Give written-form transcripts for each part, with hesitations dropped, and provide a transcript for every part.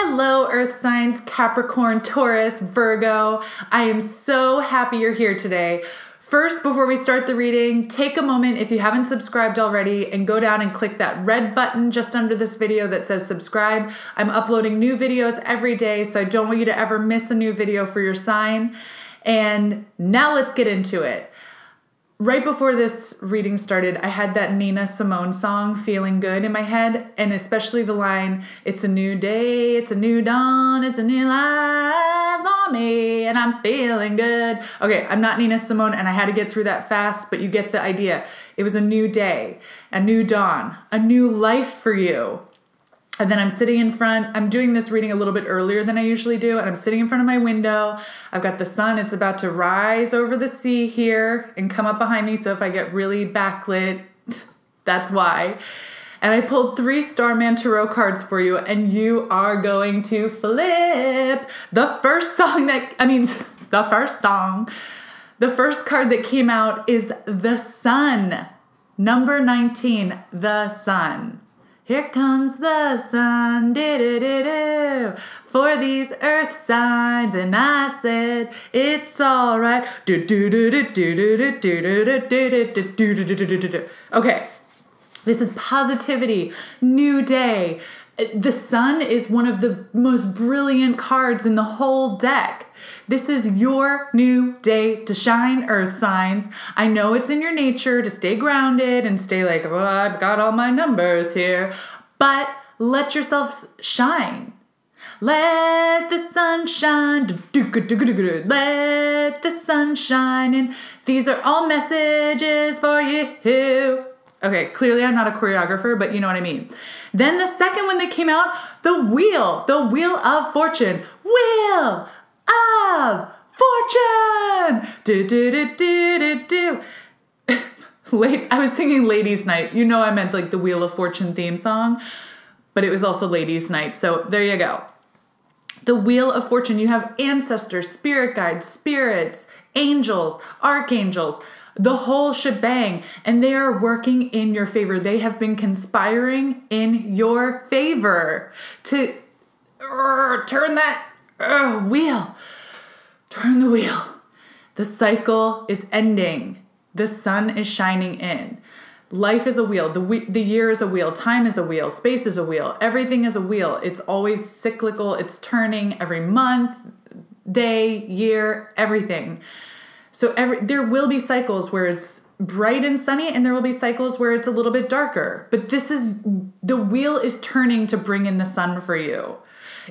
Hello, Earth signs, Capricorn, Taurus, Virgo. I am so happy you're here today. First, before we start the reading, take a moment if you haven't subscribed already and go down and click that red button just under this video that says subscribe. I'm uploading new videos every day, so I don't want you to ever miss a new video for your sign. And now let's get into it. Right before this reading started, I had that Nina Simone song, Feeling Good, in my head, and especially the line, "It's a new day, it's a new dawn, it's a new life for me, and I'm feeling good." Okay, I'm not Nina Simone, and I had to get through that fast, but you get the idea. It was a new day, a new dawn, a new life for you. And then I'm sitting in front, I'm doing this reading a little bit earlier than I usually do, and I'm sitting in front of my window. I've got the sun, it's about to rise over the sea here and come up behind me, so if I get really backlit, that's why. And I pulled 3 Starman Tarot cards for you, and you are going to flip. The first card that came out is the sun, number 19, the sun. Here comes the sun, doo-doo-doo-doo, for these earth signs, and I said, it's all right. Okay, this is positivity, new day. The sun is one of the most brilliant cards in the whole deck. This is your new day to shine, earth signs. I know it's in your nature to stay grounded and stay like, well, I've got all my numbers here, but let yourself shine. Let the sun shine. Let the sun shine. And these are all messages for you. Okay, clearly I'm not a choreographer, but you know what I mean. Then the second one that came out, the wheel of fortune. Wheel of fortune. Do, do, do, do, do, do. I was thinking ladies night. You know I meant like the Wheel of Fortune theme song, but it was also ladies night. So there you go. The Wheel of Fortune. You have ancestors, spirit guides, spirits, angels, archangels, the whole shebang, and they are working in your favor. They have been conspiring in your favor to turn that wheel. Turn the wheel. The cycle is ending. The sun is shining in. Life is a wheel. The year is a wheel. Time is a wheel. Space is a wheel. Everything is a wheel. It's always cyclical. It's turning every month, day, year, everything. So there will be cycles where it's bright and sunny, and there will be cycles where it's a little bit darker. But this is, the wheel is turning to bring in the sun for you.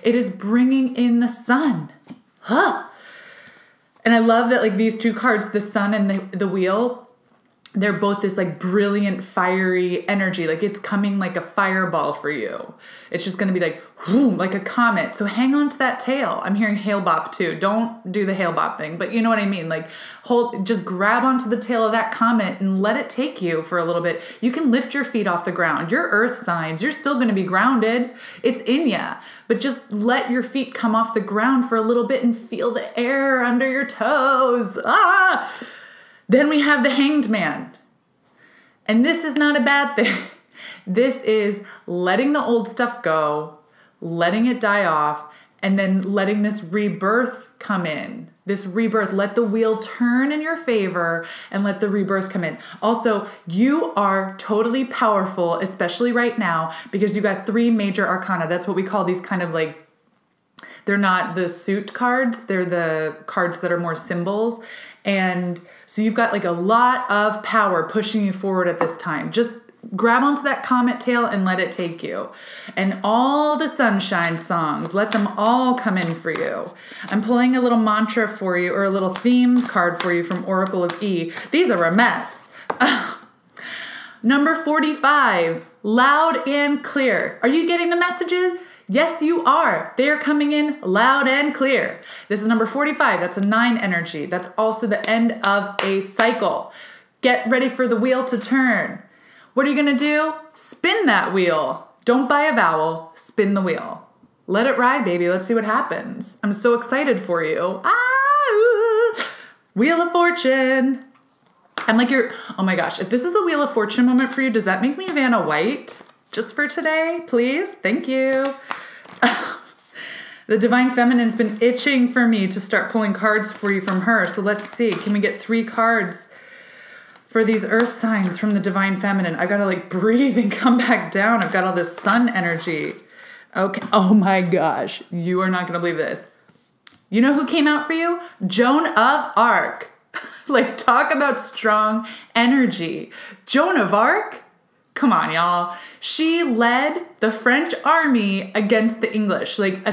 It is bringing in the sun. Huh. And I love that like these two cards, the sun and the wheel, they're both this like brilliant, fiery energy. Like it's coming like a fireball for you. It's just going to be like, whoom, like a comet. So hang on to that tail. I'm hearing Hale-Bopp too. Don't do the Hale-Bopp thing, but you know what I mean? Like just grab onto the tail of that comet and let it take you for a little bit. You can lift your feet off the ground. Your earth signs, you're still going to be grounded. It's in ya, but just let your feet come off the ground for a little bit and feel the air under your toes. Ah! Then we have the Hanged Man. And this is not a bad thing. This is letting the old stuff go, letting it die off, and then letting this rebirth come in. This rebirth, let the wheel turn in your favor and let the rebirth come in. Also, you are totally powerful, especially right now, because you got 3 major arcana. That's what we call these kind of like, they're not the suit cards. They're the cards that are more symbols. And so you've got like a lot of power pushing you forward at this time. Just grab onto that comet tail and let it take you. And all the sunshine songs, let them all come in for you. I'm pulling a little mantra for you, or a little theme card for you from Oracle of E. These are a mess. Number 45, loud and clear. Are you getting the messages? Yes, you are. They are coming in loud and clear. This is number 45. That's a 9 energy. That's also the end of a cycle. Get ready for the wheel to turn. What are you going to do? Spin that wheel. Don't buy a vowel. Spin the wheel. Let it ride, baby. Let's see what happens. I'm so excited for you. Ah, Wheel of Fortune. I'm like, oh my gosh, if this is the Wheel of Fortune moment for you, does that make me Vanna White? Just for today, please. Thank you. The Divine Feminine's been itching for me to start pulling cards for you from her. So let's see. Can we get 3 cards for these earth signs from the Divine Feminine? I've got to like breathe and come back down. I've got all this sun energy. Okay. Oh my gosh. You are not going to believe this. You know who came out for you? Joan of Arc. Like, talk about strong energy. Joan of Arc? Come on, y'all. She led the French army against the English. Like,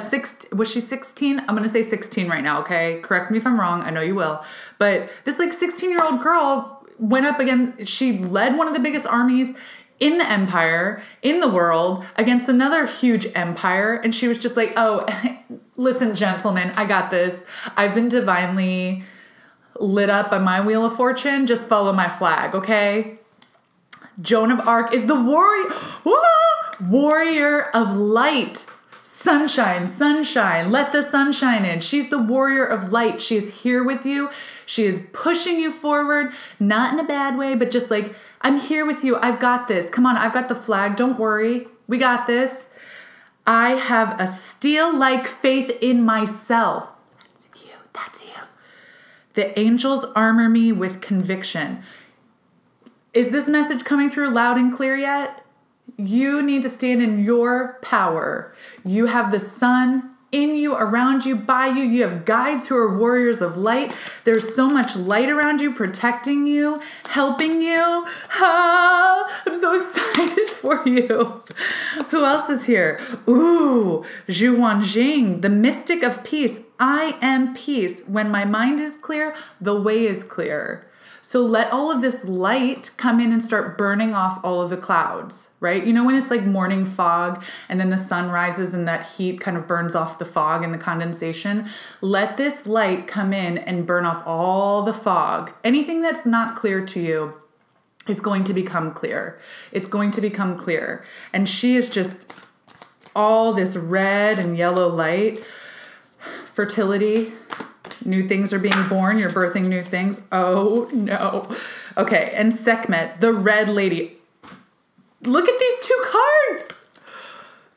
was she 16? I'm going to say 16 right now, okay? Correct me if I'm wrong. I know you will. But this, like, 16-year-old girl went up against... She led one of the biggest armies in the empire, in the world, against another huge empire. And she was just like, oh, listen, gentlemen, I got this. I've been divinely... lit up by my wheel of fortune, just follow my flag, okay? Joan of Arc is the warrior of light. Sunshine, sunshine, let the sunshine in. She's the warrior of light. She is here with you. She is pushing you forward, not in a bad way, but just like, I'm here with you. I've got this. Come on, I've got the flag. Don't worry. We got this. I have a steel-like faith in myself. That's you. That's you. The angels armor me with conviction. Is this message coming through loud and clear yet? You need to stand in your power. You have the sun in you, around you, by you. You have guides who are warriors of light. There's so much light around you, protecting you, helping you. Oh, I'm so excited for you. Who else is here? Ooh, Zhu Wanjing, the mystic of peace. I am peace. When my mind is clear, the way is clear. So let all of this light come in and start burning off all of the clouds, right? You know when it's like morning fog and then the sun rises and that heat kind of burns off the fog and the condensation? Let this light come in and burn off all the fog. Anything that's not clear to you is going to become clear. It's going to become clear. And she is just all this red and yellow light, fertility. New things are being born. You're birthing new things. Oh, no. Okay, and Sekhmet, the red lady. Look at these 2 cards.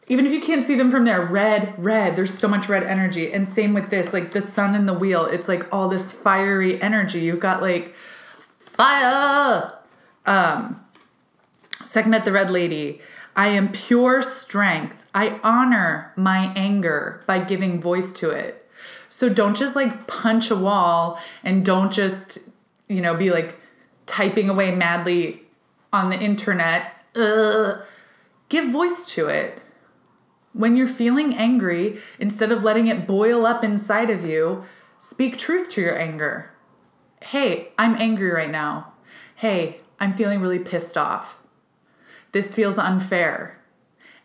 Even if you can't see them from there, red, red. There's so much red energy. And same with this, like the sun and the wheel. It's like all this fiery energy. You've got like fire. Sekhmet, the red lady. I am pure strength. I honor my anger by giving voice to it. So don't just like punch a wall and don't just, you know, be like typing away madly on the internet. Give voice to it. When you're feeling angry, instead of letting it boil up inside of you, speak truth to your anger. Hey, I'm angry right now. Hey, I'm feeling really pissed off. This feels unfair.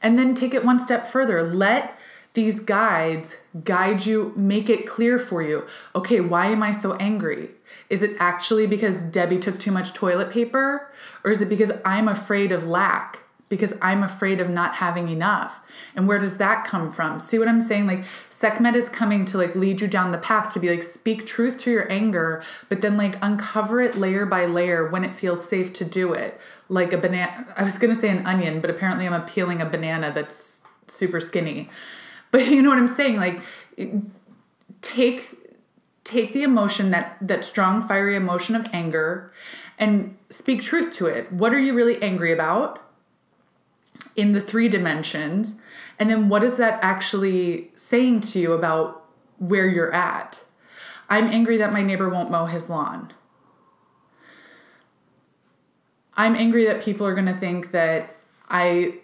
And then take it one step further. Let these guides guide you, make it clear for you. Okay, why am I so angry? Is it actually because Debbie took too much toilet paper? Or is it because I'm afraid of lack? Because I'm afraid of not having enough? And where does that come from? See what I'm saying? Like, Sekhmet is coming to like lead you down the path to be like, speak truth to your anger, but then like uncover it layer by layer when it feels safe to do it. Like a banana, I was gonna say an onion, but apparently I'm peeling a banana that's super skinny. But you know what I'm saying? Like, take the emotion, that strong, fiery emotion of anger, and speak truth to it. What are you really angry about in the 3 dimensions? And then what is that actually saying to you about where you're at? I'm angry that my neighbor won't mow his lawn. I'm angry that people are going to think that I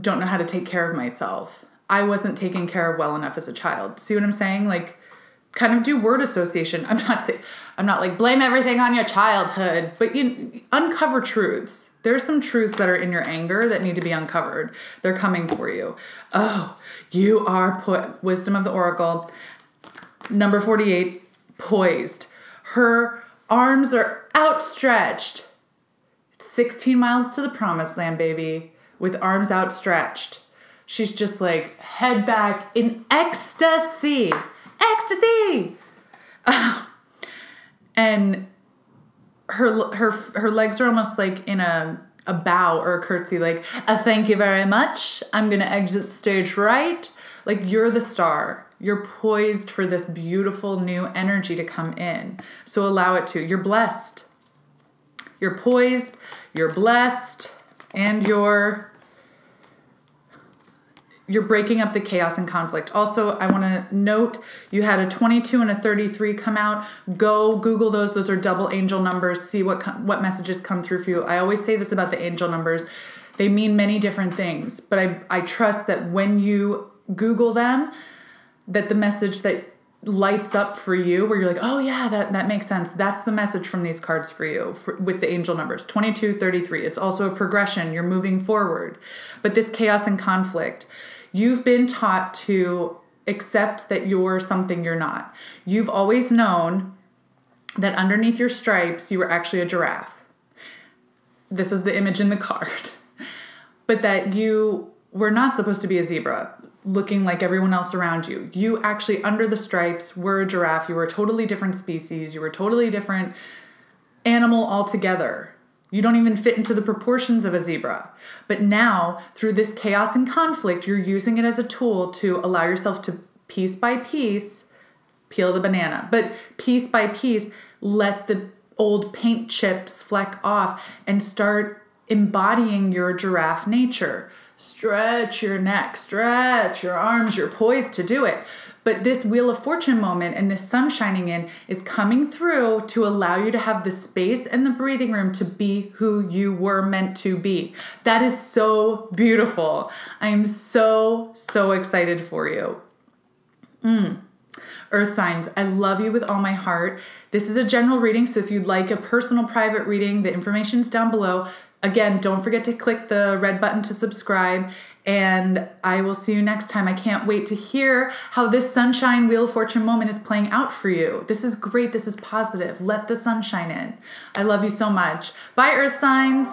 don't know how to take care of myself. I wasn't taken care of well enough as a child. See what I'm saying? Like, kind of do word association. I'm not like blame everything on your childhood, but you uncover truths. There's some truths that are in your anger that need to be uncovered. They're coming for you. Oh, you are Wisdom of the Oracle. Number 48, poised. Her arms are outstretched. It's 16 miles to the promised land, baby, with arms outstretched. She's just like head back in ecstasy. Ecstasy! And her legs are almost like in a bow or a curtsy, like, thank you very much. I'm going to exit stage right. Like, you're the star. You're poised for this beautiful new energy to come in. So allow it to. You're blessed. You're poised, you're blessed, and you're breaking up the chaos and conflict. Also, I want to note you had a 22 and a 33 come out. Go Google those. Those are double angel numbers. See what messages come through for you. I always say this about the angel numbers. They mean many different things, but I trust that when you Google them, that the message that lights up for you, where you're like, oh yeah, that makes sense. That's the message from these cards for you with the angel numbers, 22, 33. It's also a progression. You're moving forward. But this chaos and conflict, you've been taught to accept that you're something you're not. You've always known that underneath your stripes, you were actually a giraffe. This is the image in the card. But that you were not supposed to be a zebra, looking like everyone else around you. You actually, under the stripes, were a giraffe. You were a totally different species. You were a totally different animal altogether. You don't even fit into the proportions of a zebra. But now, through this chaos and conflict, you're using it as a tool to allow yourself to, piece by piece, peel the banana. But piece by piece, let the old paint chips fleck off and start embodying your giraffe nature. Stretch your neck, stretch your arms, you're poised to do it. But this Wheel of Fortune moment and this sun shining in is coming through to allow you to have the space and the breathing room to be who you were meant to be. That is so beautiful. I am so, so excited for you. Earth signs, I love you with all my heart. This is a general reading, so if you'd like a personal private reading, the information's down below. Again, don't forget to click the red button to subscribe, and I will see you next time. I can't wait to hear how this sunshine Wheel of Fortune moment is playing out for you. This is great. This is positive. Let the sunshine in. I love you so much. Bye, Earth signs.